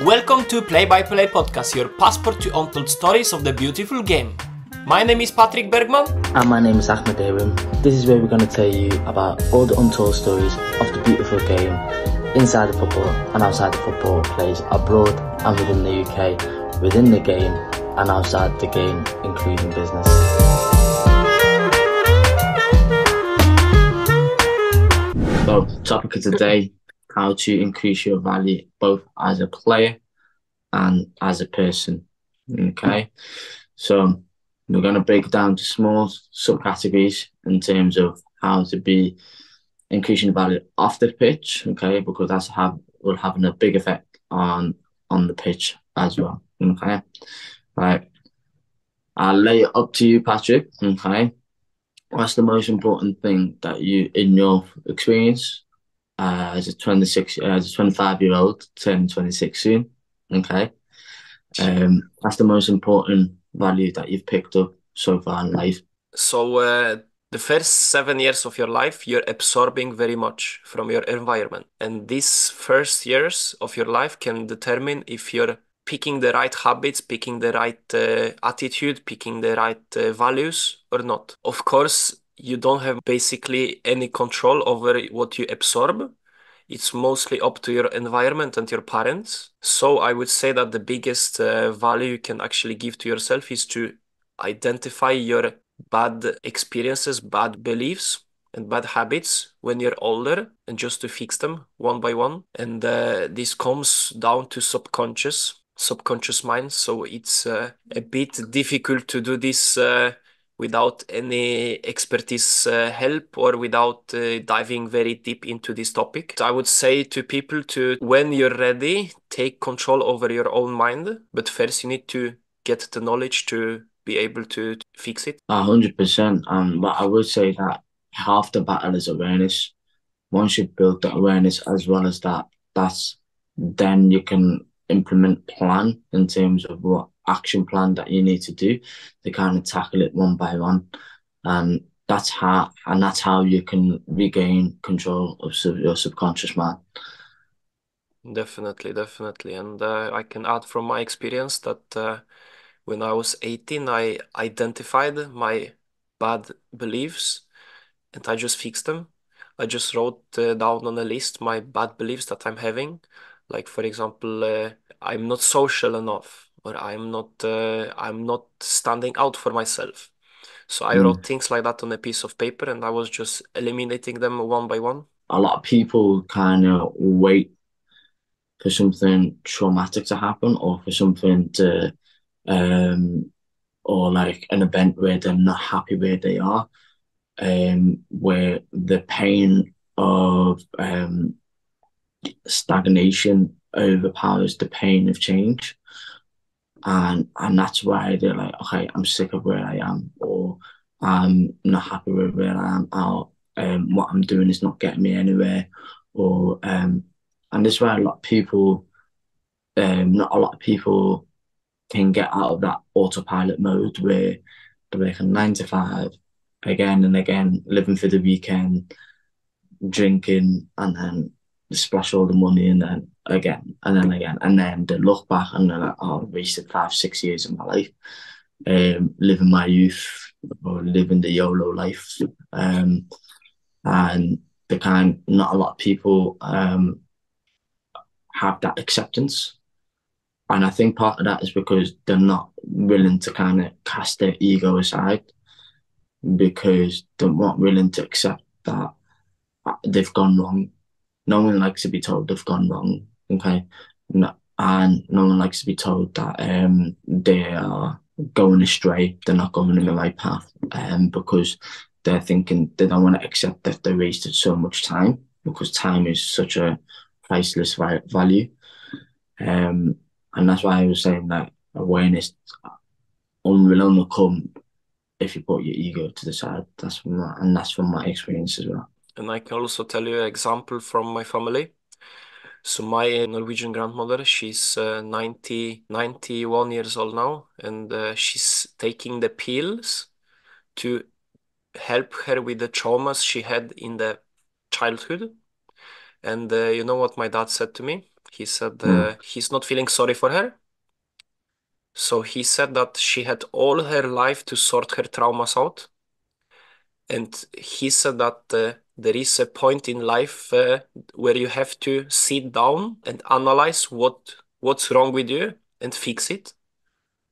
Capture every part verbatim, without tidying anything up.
Welcome to Play by Play Podcast, your passport to untold stories of the beautiful game. My name is Patrick Bergmann. And my name is Ahmed Ibrahim. This is where we're going to tell you about all the untold stories of the beautiful game, inside the football and outside the football, plays abroad and within the U K, within the game and outside the game, including business. So, topic of today: how to increase your value both as a player and as a person. Okay, so we're going to break down to small subcategories in terms of how to be increasing value off the pitch, okay, because that's have will having a big effect on on the pitch as well. Okay, right, I'll lay it up to you, Patrick. Okay, what's the most important thing that you, in your experience, Uh, as a twenty-six, uh, as a twenty-five-year-old, turning twenty-six soon, okay? Um, that's the most important value that you've picked up so far in life. So uh, the first seven years of your life, you're absorbing very much from your environment. And these first years of your life can determine if you're picking the right habits, picking the right uh, attitude, picking the right uh, values or not. Of course, you don't have basically any control over what you absorb. It's mostly up to your environment and your parents. So I would say that the biggest uh, value you can actually give to yourself is to identify your bad experiences, bad beliefs, and bad habits when you're older, and just to fix them one by one. And uh, this comes down to subconscious, subconscious mind. So it's uh, a bit difficult to do this uh, without any expertise uh, help or without uh, diving very deep into this topic. So I would say to people to, when you're ready, take control over your own mind. But first you need to get the knowledge to be able to, to fix it. one hundred percent. Um, but I would say that half the battle is awareness. Once you build that awareness as well as that, that's then you can implement plan in terms of what action plan that you need to do to kind of tackle it one by one, and that's how and that's how you can regain control of sub, your subconscious mind. Definitely, definitely, and uh, I can add from my experience that uh, when I was eighteen, I identified my bad beliefs, and I just fixed them. I just wrote uh, down on a list my bad beliefs that I'm having, like for example, uh, I'm not social enough, or I'm not uh, I'm not standing out for myself. So I mm. wrote things like that on a piece of paper, and I was just eliminating them one by one. A lot of people kind of wait for something traumatic to happen, or for something to, um, or like an event where they're not happy where they are, um, where the pain of um, stagnation overpowers the pain of change. And and that's why they're like, okay, I'm sick of where I am, or I'm not happy with where I am, or um, what I'm doing is not getting me anywhere, or um, and that's why a lot of people, um, not a lot of people, can get out of that autopilot mode where they're working nine to five, again and again, living for the weekend, drinking, and then splash all the money, and then again and then again, and then they look back and they're like, oh, I've wasted five six years of my life um living my youth, or living the YOLO life, um and the kind not a lot of people um have that acceptance. And I think part of that is because they're not willing to kind of cast their ego aside, because they're not willing to accept that they've gone wrong. No one likes to be told they've gone wrong, okay? No, and no one likes to be told that um they are going astray, they're not going in the right path, um, because they're thinking, they don't want to accept that they wasted so much time, because time is such a priceless value. Um, and that's why I was saying that awareness will only come if you put your ego to the side. That's from that, and that's from my experience as well. And I can also tell you an example from my family. So my Norwegian grandmother, she's uh, ninety, ninety-one years old now, and uh, she's taking the pills to help her with the traumas she had in the childhood. And uh, you know what my dad said to me? He said uh, Mm. he's not feeling sorry for her. So he said that she had all her life to sort her traumas out. And he said that uh, there is a point in life uh, where you have to sit down and analyze what what's wrong with you and fix it,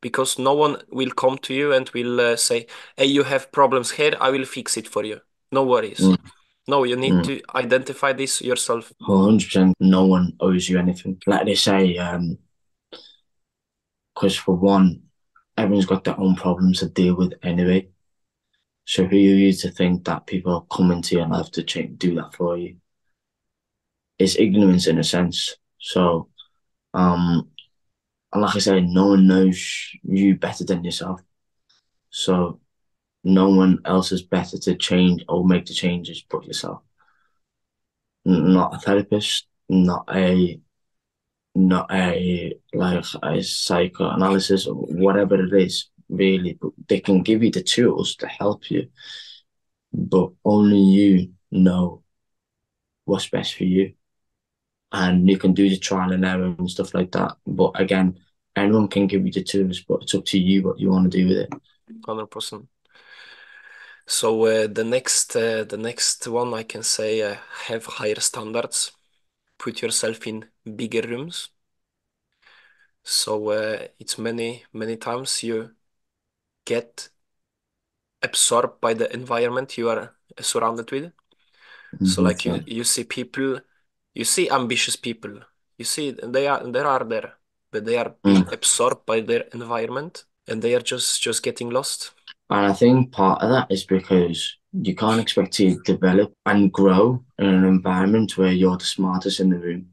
because no one will come to you and will uh, say, "Hey, you have problems here. I will fix it for you. No worries." Mm. No, you need Mm. to identify this yourself. one hundred percent no one owes you anything. Like they say, um, because for one, everyone's got their own problems to deal with anyway. So who are you to think that people are coming to you and have to change, do that for you? It's ignorance in a sense. So, um, and like I say, no one knows you better than yourself. So no one else is better to change or make the changes but yourself. N- Not a therapist, not a, not a like a psychoanalysis or whatever it is, really. But they can give you the tools to help you, but only you know what's best for you. And you can do the trial and error and stuff like that. But again, anyone can give you the tools, but it's up to you what you want to do with it. Hundred percent. So uh, the next uh, the next one I can say uh, have higher standards. Put yourself in bigger rooms. So uh, it's many many times you get absorbed by the environment you are surrounded with. So like you you see people, you see ambitious people. You see they are they are there, but they are being Mm. absorbed by their environment and they are just just getting lost. And I think part of that is because you can't expect to develop and grow in an environment where you're the smartest in the room.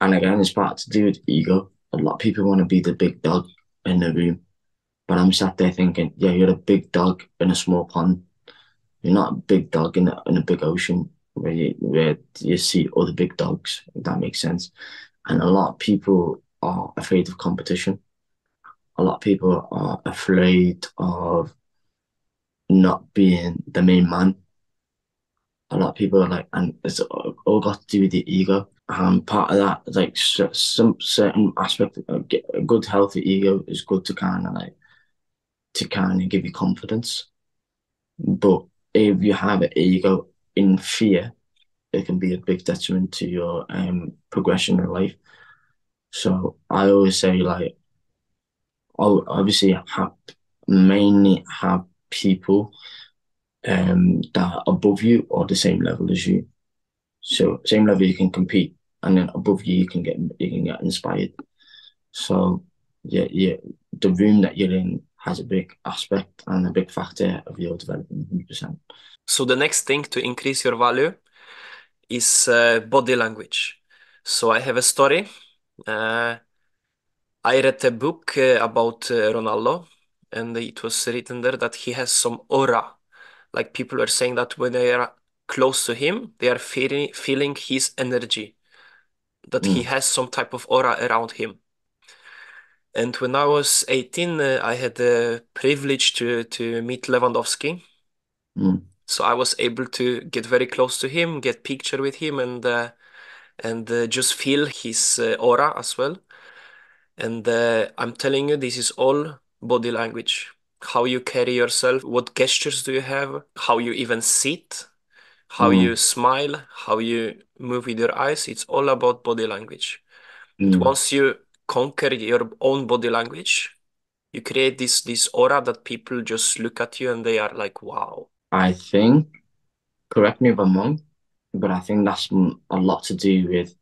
And again, it's part to do with ego. A lot of people want to be the big dog in the room. But I'm sat there thinking, yeah, you're a big dog in a small pond. You're not a big dog in a, in a big ocean where you, where you see other big dogs, if that makes sense. And a lot of people are afraid of competition. A lot of people are afraid of not being the main man. A lot of people are like, and it's all got to do with the ego. Um, part of that, like s- some certain aspect of get, a good healthy ego is good to kind of like to kind of give you confidence. But if you have an ego in fear, it can be a big detriment to your um progression in life. So I always say like, oh, obviously have mainly have people um that are above you or the same level as you. So same level you can compete, and then above you you can get you can get inspired. So yeah, yeah, the room that you're in has a big aspect and a big factor of your development, one hundred percent. So the next thing to increase your value is uh, body language. So I have a story. Uh, I read a book uh, about uh, Ronaldo, and it was written there that he has some aura. Like people are saying that when they are close to him, they are feeling feeling his energy, that he Mm. has some type of aura around him. And when I was eighteen, uh, I had the privilege to to meet Lewandowski. Mm. So I was able to get very close to him, get picture with him, and uh, and uh, just feel his uh, aura as well. And uh, I'm telling you, this is all body language. How you carry yourself, what gestures do you have, how you even sit, how you Mm. smile, how you move with your eyes. It's all about body language. And Mm. once you conquer your own body language, you create this this aura that people just look at you and they are like, wow. I think, correct me if I'm wrong, but I think that's m- a lot to do with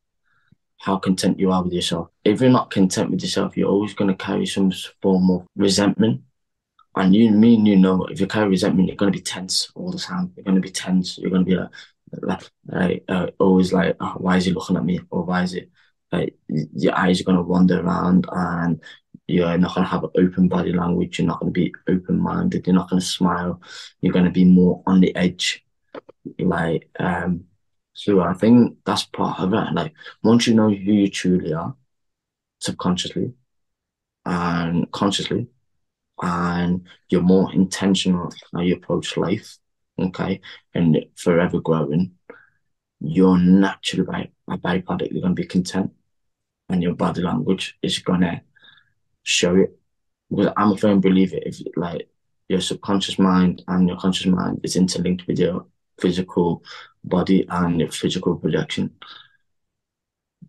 how content you are with yourself. If you're not content with yourself, you're always going to carry some s- form of resentment. And you me and you know, if you carry resentment, you're going to be tense all the time. You're going to be tense. You're going to be like, like, like uh, always like, oh, why is he looking at me? Or why is it like y- your eyes are going to wander around and you're not going to have an open body language. You're not going to be open minded. You're not going to smile. You're going to be more on the edge. Like, um, so I think that's part of it. Like, once you know who you truly are, subconsciously and consciously, and you're more intentional of how you approach life, okay, and forever growing, you're naturally by by byproduct, you're gonna be content. and your body language is gonna show it. Because I'm a firm believer, if like your subconscious mind and your conscious mind is interlinked with your physical body and your physical projection.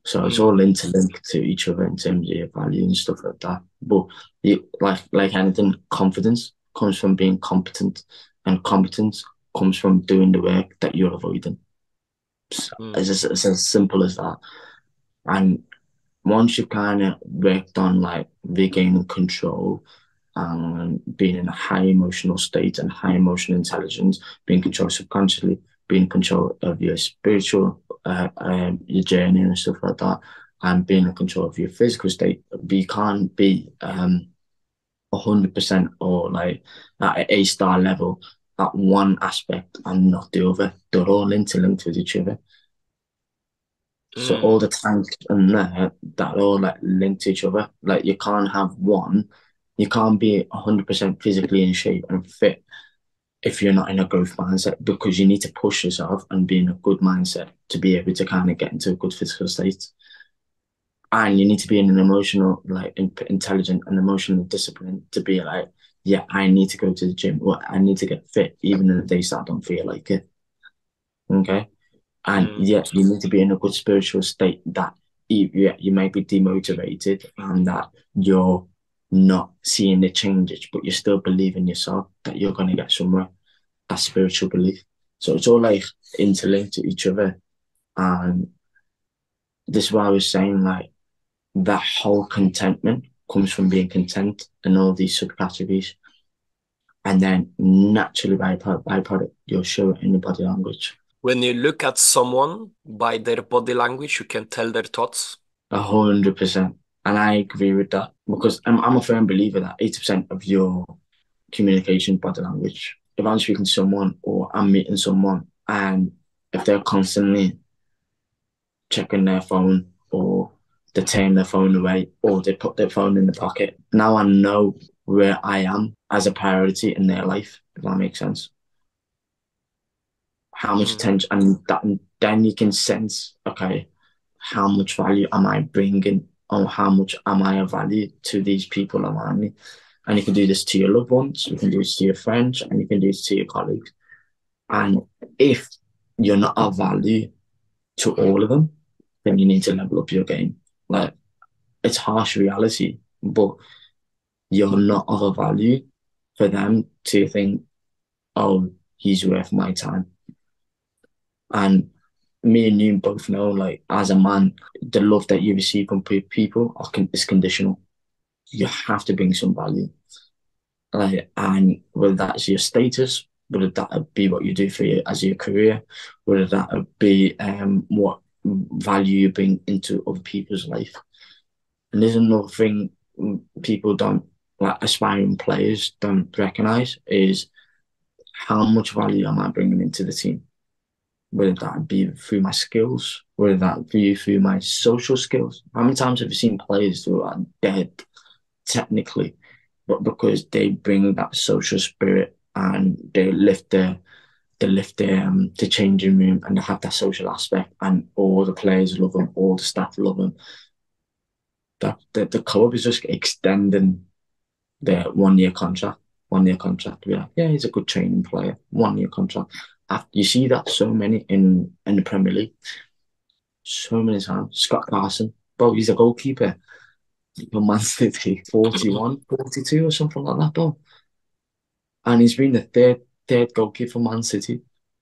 So it's all interlinked to each other in terms of your value and stuff like that. But you, like like anything, confidence comes from being competent, and competence comes from doing the work that you're avoiding. So mm. it's, just, it's as simple as that. And once you've kind of worked on like regaining control and being in a high emotional state and high emotional intelligence, being controlled subconsciously, being in control of your spiritual uh, um, your journey and stuff like that, and being in control of your physical state, we can't be um one hundred percent or like at a A-star level at one aspect and not the other. They're all interlinked with each other. Mm. So all the tanks in there, that are all like linked to each other. Like you can't have one, you can't be one hundred percent physically in shape and fit if you're not in a growth mindset, because you need to push yourself and be in a good mindset to be able to kind of get into a good physical state. And you need to be in an emotional, like in, intelligent and emotional discipline to be like, yeah, I need to go to the gym, or I need to get fit, even on the days that I don't feel like it. Okay? And mm. yes, you need to be in a good spiritual state that you, yeah, you might be demotivated and that you're not seeing the changes, but you still believe in yourself that you're going to get somewhere. That's spiritual belief. So it's all like interlinked to each other. And this is why I was saying, like, that whole contentment comes from being content in all these subcategories. And then naturally, by byproduct, you'll show it in your body language. When you look at someone by their body language, you can tell their thoughts? A hundred percent. And I agree with that, because I'm, I'm a firm believer that eighty percent of your communication, body language. If I'm speaking to someone or I'm meeting someone, and if they're constantly checking their phone, or they turn their phone away, or they put their phone in the pocket, now I know where I am as a priority in their life, if that makes sense. How much attention, and, that, and then you can sense, okay, how much value am I bringing, or how much am I of value to these people around me? And you can do this to your loved ones, you can do this to your friends, and you can do this to your colleagues. And if you're not of value to all of them, then you need to level up your game. Like, it's harsh reality, but you're not of a value for them to think, oh, he's worth my time. And me and you both know, like, as a man, the love that you receive from people are con- is conditional. You have to bring some value. Like, and whether that's your status, whether that be what you do for your, as your career, whether that be um what value you bring into other people's life. And there's another thing people don't, like aspiring players don't recognise, is how much value am I bringing into the team? Whether that be through my skills, whether that be through my social skills. How many times have you seen players who are dead technically, but because they bring that social spirit and they lift the, they lift the, um, the changing room, and they have that social aspect, and all the players love them, all the staff love them. The, the, the club is just extending their one-year contract, one-year contract. We're like, yeah, he's a good training player, one-year contract. After, you see that so many in, in the Premier League, so many times. Scott Carson, bro, he's a goalkeeper for Man City, forty-one, forty-two or something like that, bro. And he's been the third third goalkeeper for Man City.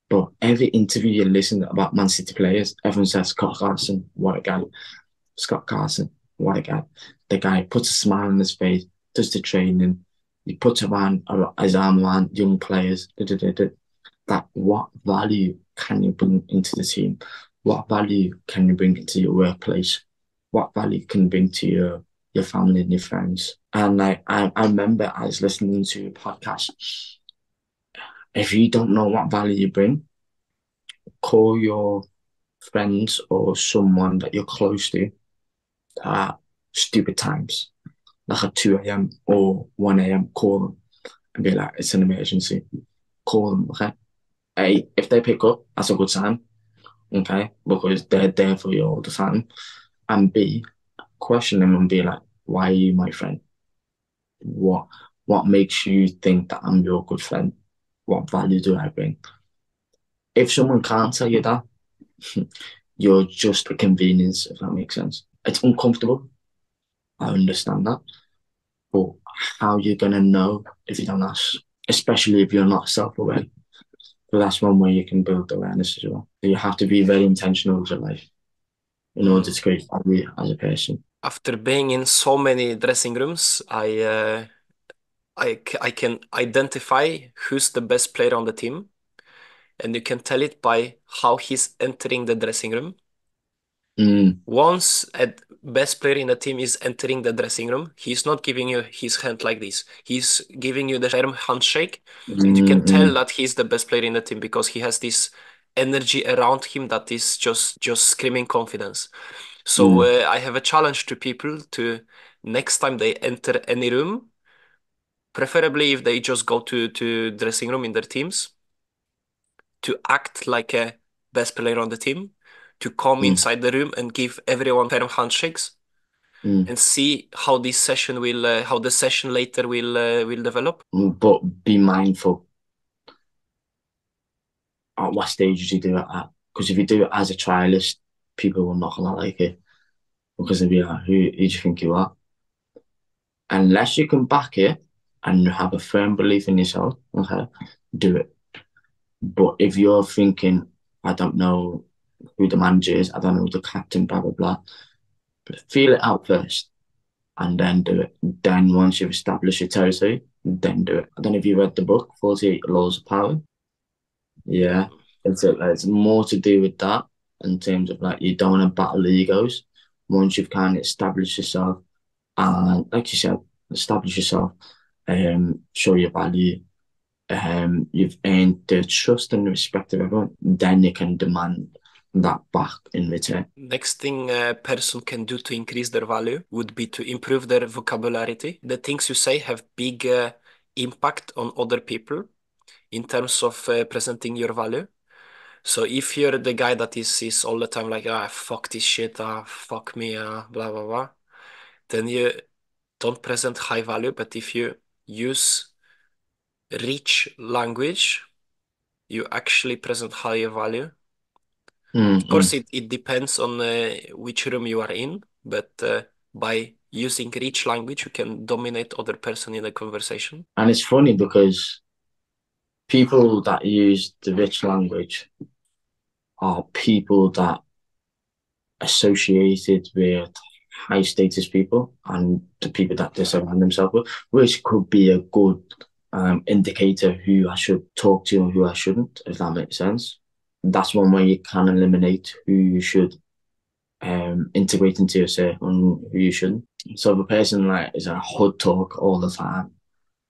But every interview you listen about Man City players, everyone says, Scott Carson, what a guy. Scott Carson, what a guy. The guy puts a smile on his face, does the training, he puts around, his arm around young players. Da, da, da, da. That what value can you bring into the team? What value can you bring into your workplace? What value can you bring to your, your family and your friends? And like, I, I remember I was listening to a podcast. If you don't know what value you bring, call your friends or someone that you're close to at stupid times, like at two a.m. or one a.m. Call them and be like, it's an emergency. Call them, okay? Hey, if they pick up, that's a good sign, okay? Because they're there for you all the time. And B, question them and be like, why are you my friend? What what makes you think that I'm your good friend? What value do I bring? If someone can't tell you that, you're just a convenience, if that makes sense. It's uncomfortable. I understand that. But how are you going to know if you don't ask? Especially if you're not self-aware. But that's one way you can build awareness as well. You have to be very intentional with your life in order to create value as a person. After being in so many dressing rooms, I, uh, I, I can identify who's the best player on the team. And you can tell it by how he's entering the dressing room. Mm. Once a best player in the team is entering the dressing room, he's not giving you his hand like this. He's giving you the firm handshake. Mm-hmm. And you can tell that he's the best player in the team because he has this energy around him that is just, just screaming confidence. So mm. uh, I have a challenge to people to next time they enter any room, preferably if they just go to, to dressing room in their teams, to act like a best player on the team, to come mm. inside the room and give everyone firm handshakes mm. and see how this session will, uh, how the session later will uh, will develop. But be mindful at what stage you do it at. Because if you do it as a trialist, people will not like it. Because they'll be like, who, who do you think you are? Unless you can back it and you have a firm belief in yourself, okay, do it. But if you're thinking, I don't know who the manager is, I don't know who the captain, blah, blah, blah, feel it out first and then do it. Then once you've established your territory, then do it. I don't know if you read the book, forty-eight Laws of Power. Yeah, it's, a, it's more to do with that in terms of like you don't want to battle egos. Once you've kind of established yourself and like you said, establish yourself, um, show your value, Um, you've earned the trust and the respect of everyone, then you can demand that back in return. Next thing a person can do to increase their value would be to improve their vocabulary. The things you say have big uh, impact on other people in terms of uh, presenting your value. So if you're the guy that is, is all the time like, ah, fuck this shit, ah, fuck me, ah, blah, blah, blah, then you don't present high value. But if you use rich language, you actually present higher value. Mm-hmm. Of course, it, it depends on uh, which room you are in, but uh, by using rich language, you can dominate other person in a conversation. And it's funny because people that use the rich language are people that associated with high status people and the people that they surround themselves with, which could be a good Um, indicator who I should talk to and who I shouldn't, if that makes sense. That's one way you can eliminate who you should um, integrate into your circle and who you shouldn't. So if a person like is a hood talk all the time,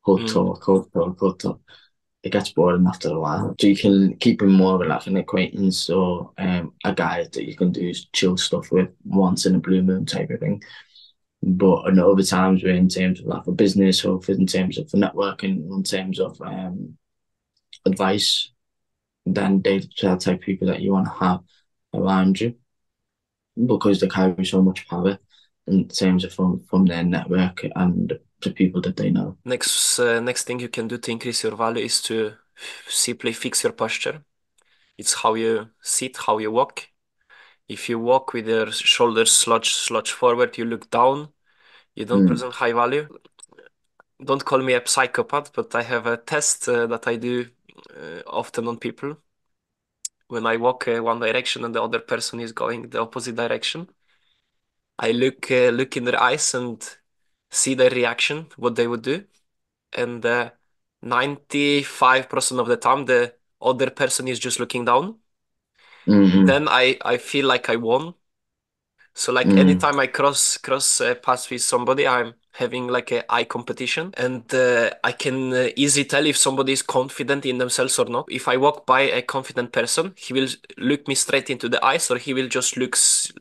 hood mm. talk, hood talk, hood talk, it gets boring after a while. So you can keep him more like an acquaintance or um, a guy that you can do chill stuff with once in a blue moon type of thing. But in other times, we're in terms of like for business or for, in terms of for networking, in terms of um, advice, then they're the type of people that you want to have around you because they carry so much power in terms of from, from their network and the people that they know. Next, uh, next thing you can do to increase your value is to simply fix your posture. It's how you sit, how you walk. If you walk with your shoulders slouch, slouch forward, you look down, you don't mm. present high value. Don't call me a psychopath, but I have a test uh, that I do uh, often on people. When I walk uh, one direction and the other person is going the opposite direction, I look, uh, look in their eyes and see their reaction, what they would do. And uh, ninety-five percent of the time, the other person is just looking down. Mm-hmm. Then I, I feel like I won. So like mm-hmm. anytime I cross cross uh, paths with somebody, I'm having like a eye competition, and uh, I can uh, easily tell if somebody is confident in themselves or not. If I walk by a confident person, he will look me straight into the eyes, or he will just look,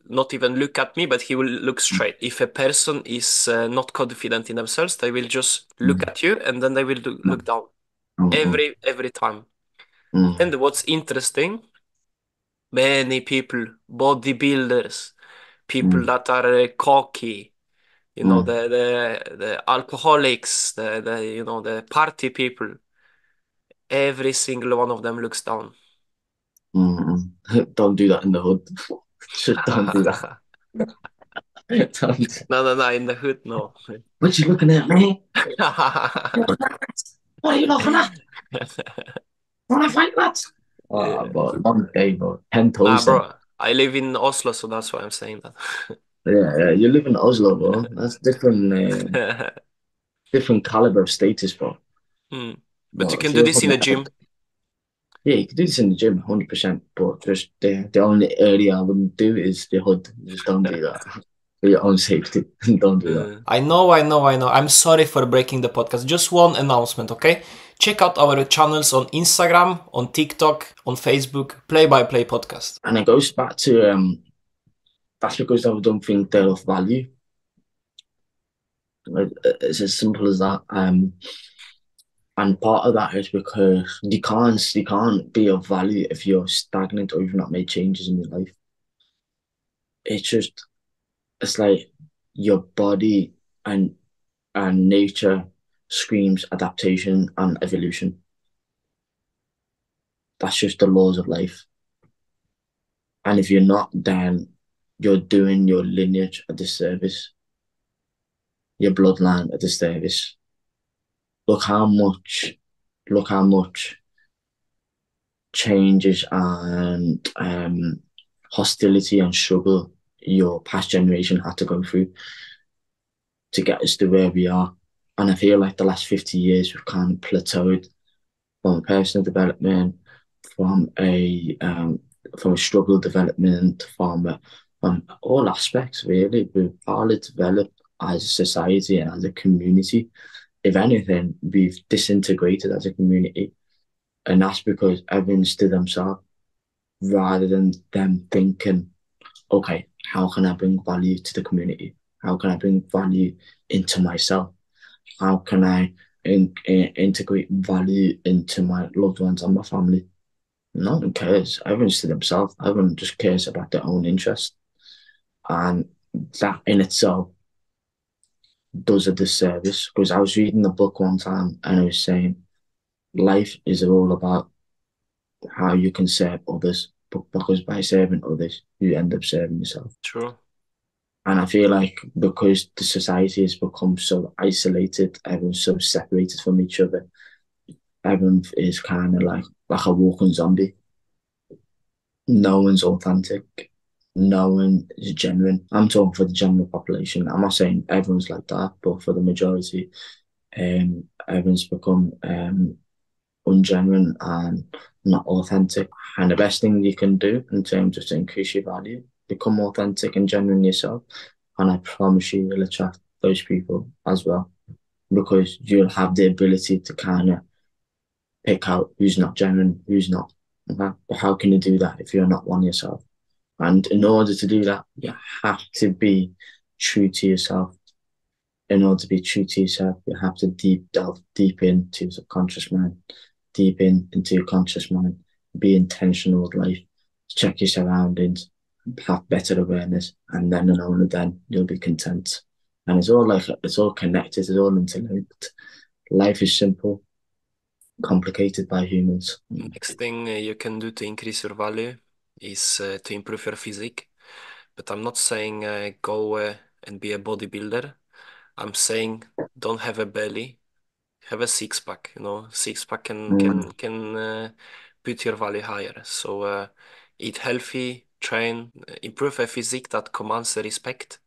not even look at me, but he will look straight. If a person is uh, not confident in themselves, they will just look mm-hmm. at you, and then they will look, look down mm-hmm. every every time. Mm-hmm. And what's interesting, many people, bodybuilders, people mm. that are cocky, you know, mm. the, the the alcoholics, the, the you know, the party people. Every single one of them looks down. Mm. Don't do that in the hood. Don't do that. Don't. No, no, no, in the hood, no. What you looking at, man? What are you laughing at? Wanna fight, lads? Oh, yeah. But one day, bro. Ten toes. Nah, bro. I live in Oslo, so that's why I'm saying that. yeah, yeah, you live in Oslo, bro. That's different, uh, different caliber of status, bro. Hmm. But, but you can do this in the gym. Yeah, you can do this in the gym, one hundred percent. But just the, the only area I wouldn't do is the hood. Just don't do that. For your own safety, don't do that. I know, I know, I know. I'm sorry for breaking the podcast. Just one announcement, okay? Check out our channels on Instagram, on TikTok, on Facebook, Play by Play Podcast. And it goes back to, um, that's because I don't think they're of value. It's as simple as that. Um, And part of that is because you can't, you can't be of value if you're stagnant or you've not made changes in your life. It's just, it's like your body and and nature screams adaptation and evolution. That's just the laws of life. And if you're not, then you're doing your lineage a disservice, your bloodline a disservice. Look how much, look how much changes and um, hostility and struggle your past generation had to go through to get us to where we are. And I feel like the last fifty years we've kind of plateaued from personal development, from a um, from a struggle development, from uh, from all aspects really. We've hardly developed as a society and as a community. If anything, we've disintegrated as a community, and that's because everyone's to themselves rather than them thinking, okay, how can I bring value to the community? How can I bring value into myself? How can I in in integrate value into my loved ones and my family? No one cares. Everyone's to themselves. Everyone just cares about their own interest. And that in itself does a disservice, because I was reading a book one time and I was saying life is all about how you can serve others, but because by serving others you end up serving yourself. True. And I feel like because the society has become so isolated, everyone's so separated from each other, everyone is kind of like like a walking zombie. No one's authentic. No one is genuine. I'm talking for the general population. I'm not saying everyone's like that, but for the majority, um, everyone's become um, ungenuine and not authentic. And the best thing you can do in terms of to increase your value, become authentic and genuine yourself. And I promise you, you'll attract those people as well, because you'll have the ability to kind of pick out who's not genuine, who's not. But how can you do that if you're not one yourself? And in order to do that, you have to be true to yourself. In order to be true to yourself, you have to deep delve deep into your subconscious mind, deep in into your conscious mind, be intentional with life, check your surroundings, have better awareness, and then and only then you'll be content. And it's all like it's all connected, it's all interlinked. Life is simple, complicated by humans. Next thing you can do to increase your value is uh, to improve your physique. But I'm not saying uh, go uh, and be a bodybuilder. I'm saying don't have a belly, have a six pack. You know, six pack can can can uh, put your value higher. So uh, eat healthy, train, improve a physique that commands respect.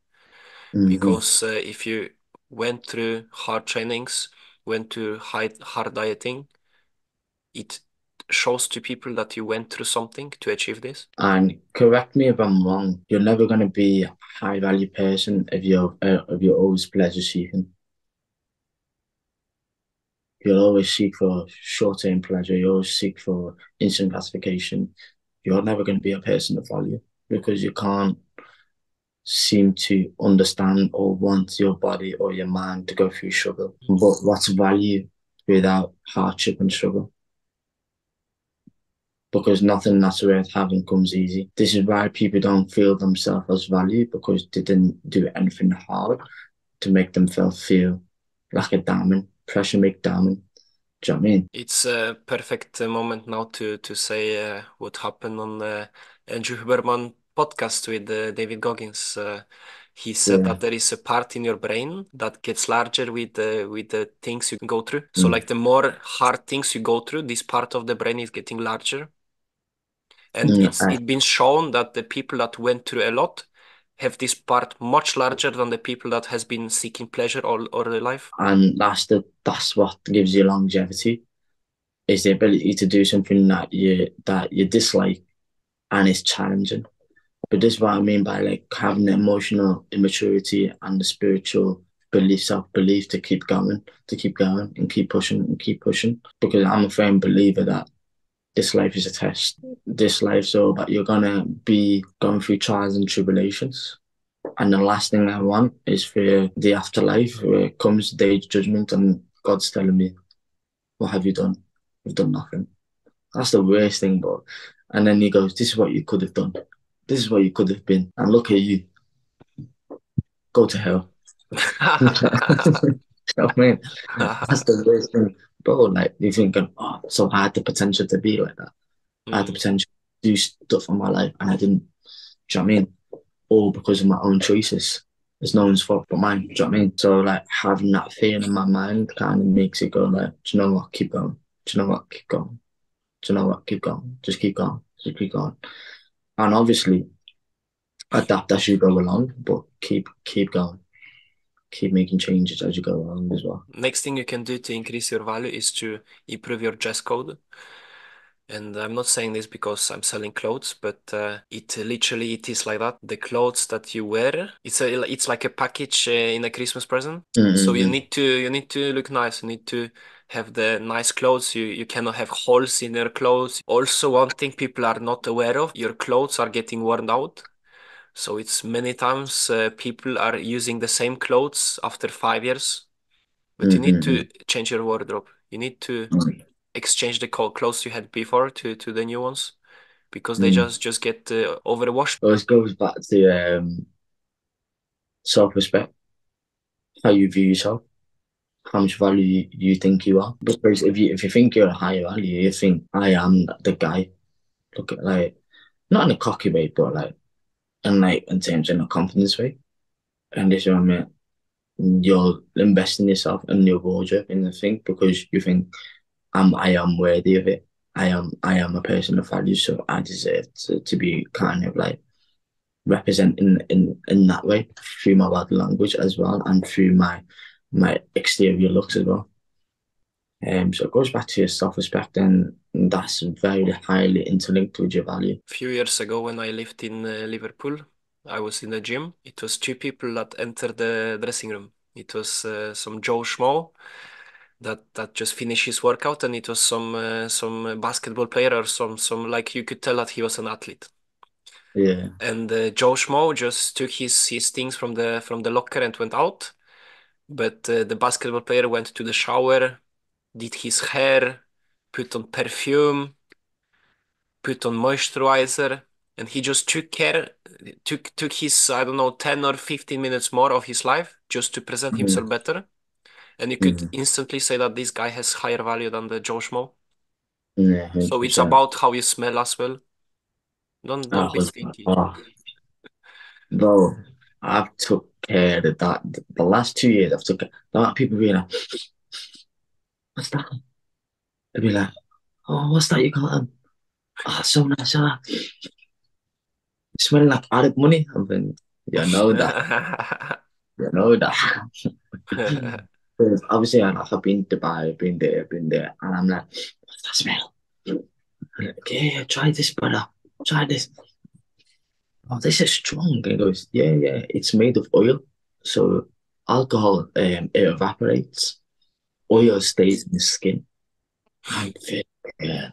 Mm-hmm. Because uh, if you went through hard trainings, went to high, hard dieting, it shows to people that you went through something to achieve this. And correct me if I'm wrong, you're never going to be a high value person if you're uh, if you're always pleasure seeking. You'll always seek for short term pleasure. You always seek for instant gratification. You're never going to be a person of value, because you can't seem to understand or want your body or your mind to go through struggle. But what's value without hardship and struggle? because nothing that's worth having comes easy. This is why people don't feel themselves as valued, because they didn't do anything hard to make them feel, feel like a diamond. Pressure make diamond. Do you know what I mean? It's a perfect moment now to, to say uh, what happened on the Andrew Huberman podcast with uh, David Goggins. Uh, He said yeah. that there is a part in your brain that gets larger with the with the things you go through. Mm. So like the more hard things you go through, this part of the brain is getting larger. And yeah. it's it been shown that the people that went through a lot have this part much larger than the people that has been seeking pleasure all, all their life. And that's the that's what gives you longevity, is the ability to do something that you that you dislike and is challenging. But this is what I mean by like having the emotional immaturity and the spiritual belief, self-belief to keep going, to keep going and keep pushing and keep pushing. Because I'm a firm believer that this life is a test. This life's all about, you're going to be going through trials and tribulations. And the last thing I want is for the afterlife, where comes the day of judgment and God's telling me, what have you done? You've done nothing. That's the worst thing, bro. And then he goes, this is what you could have done. This is where you could have been. And look at you. Go to hell. I mean, that's the worst thing. Bro, like, you're thinking, oh, so I had the potential to be like that. Mm. I had the potential to do stuff in my life, and I didn't. Do you know what I mean? All because of my own choices. It's no one's fault but mine. Do you know what I mean? So, like, having that feeling in my mind kind of makes it go, like, do you know what? Keep going. Do you know what? Keep going. Do you know what? Keep going. Just keep going. Just keep going. And obviously, adapt as you go along, but keep keep going. Keep making changes as you go along as well. Next thing you can do to increase your value is to improve your dress code. And I'm not saying this because I'm selling clothes, but uh, it literally it is like that. The clothes that you wear, it's a, it's like a package uh, in a Christmas present. Mm-hmm. So you need to you need to look nice. You need to have the nice clothes. You you cannot have holes in your clothes. Also, one thing people are not aware of, your clothes are getting worn out. So it's many times uh, people are using the same clothes after five years. But mm-hmm. you need to change your wardrobe. You need to mm-hmm. exchange the clothes you had before to, to the new ones, because they mm-hmm. just, just get uh, overwashed. Well, it goes back to um, self-respect, how you view yourself. How much value you think you are. Because if you if you think you're a higher value, you think I am the guy. Look at, like, not in a cocky way, but like and like in terms in a confidence way. And this is what I mean. You're investing yourself in your wardrobe in the thing, because you think I'm I am worthy of it. I am I am a person of value, so I deserve to, to be kind of like represented in, in, in that way through my body language as well, and through my my exterior looks as well. Um, so it goes back to your self-respect, and that's very highly interlinked with your value. A few years ago when I lived in uh, Liverpool, I was in the gym. It was two people that entered the dressing room. It was uh, some Joe Schmo that, that just finished his workout, and it was some uh, some basketball player or some, some, like, you could tell that he was an athlete. Yeah. And uh, Joe Schmo just took his, his things from the from the locker and went out. But uh, the basketball player went to the shower, did his hair, put on perfume, put on moisturizer, and he just took care, took took his, I don't know, ten or fifteen minutes more of his life just to present mm-hmm. himself better. And you could mm-hmm. instantly say that this guy has higher value than the Joe Schmo. Yeah, so it's about how you smell as well. Don't, don't oh, be stinky. Oh. No, I've took care of that. The last two years, I've took that. People being like, "What's that?" They'd be like, "Oh, what's that you got on? Oh, so nice, so nice. Smelling like Arab money." I mean, you know that. You know that. Obviously, I've been to Dubai, I've been there, I've been there, and I'm like, "What's that smell?" Like, "Yeah, try this, brother. Try this. Oh, this is strong." He goes, yeah, yeah, it's made of oil. So alcohol, um, it evaporates. Oil stays in the skin. I think, yeah,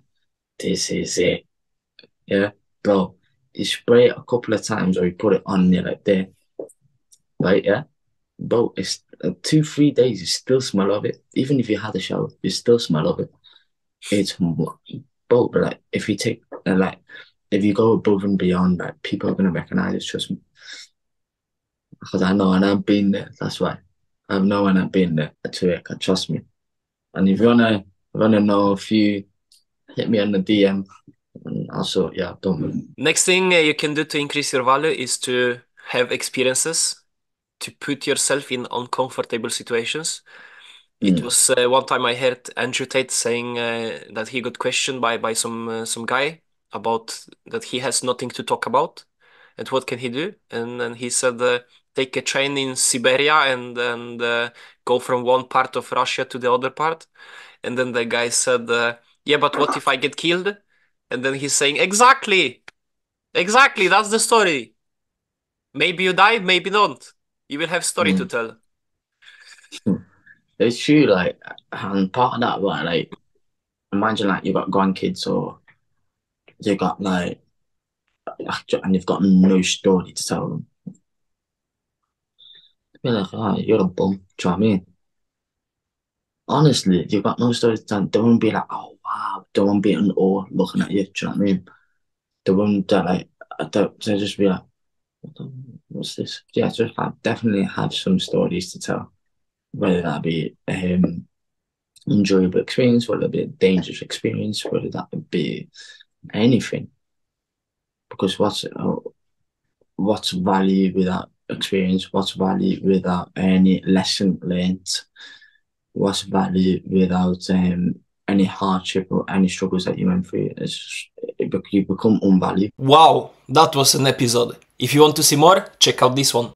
this is it. Yeah, bro, you spray it a couple of times or you put it on you like there. Right, yeah? Bro, it's uh, two, three days, you still smell of it. Even if you had a shower, you still smell of it. It's, bro, but like, if you take And like, if you go above and beyond, like, people are going to recognise it, trust me. Because I know, and I've been there. That's why. I know, and I've been there to it. Trust me. And if you wanna, wanna know a few, hit me on the D M. And also, yeah, don't. Next thing you can do to increase your value is to have experiences, to put yourself in uncomfortable situations. It was uh, one time I heard Andrew Tate saying uh, that he got questioned by by some uh, some guy about that he has nothing to talk about, and what can he do? And then he said, uh, take a train in Siberia and and uh, go from one part of Russia to the other part. And then the guy said, uh, yeah, but what if I get killed? And then he's saying, exactly, exactly, that's the story. Maybe you die, maybe not. You will have story mm. to tell. Mm. It's true, like, and part of that, like, like, imagine, like, you've got grandkids or you got, like, and you've got no story to tell them. Be like, oh, you're a bum, do you know what I mean? Honestly, you've got no story to tell. They won't be like, oh, wow, they won't be in awe looking at you, do you know what I mean? They won't, they're like, they'll just be like, what's this? Yeah, just like, definitely have some stories to tell. Whether that be an um, enjoyable experience, whether it be a dangerous experience, whether that be anything. Because what's uh, what's value without experience? What's value without any lesson learned? What's value without um, any hardship or any struggles that you went through? It's just, it, you become unvalued. Wow, that was an episode. If you want to see more, check out this one.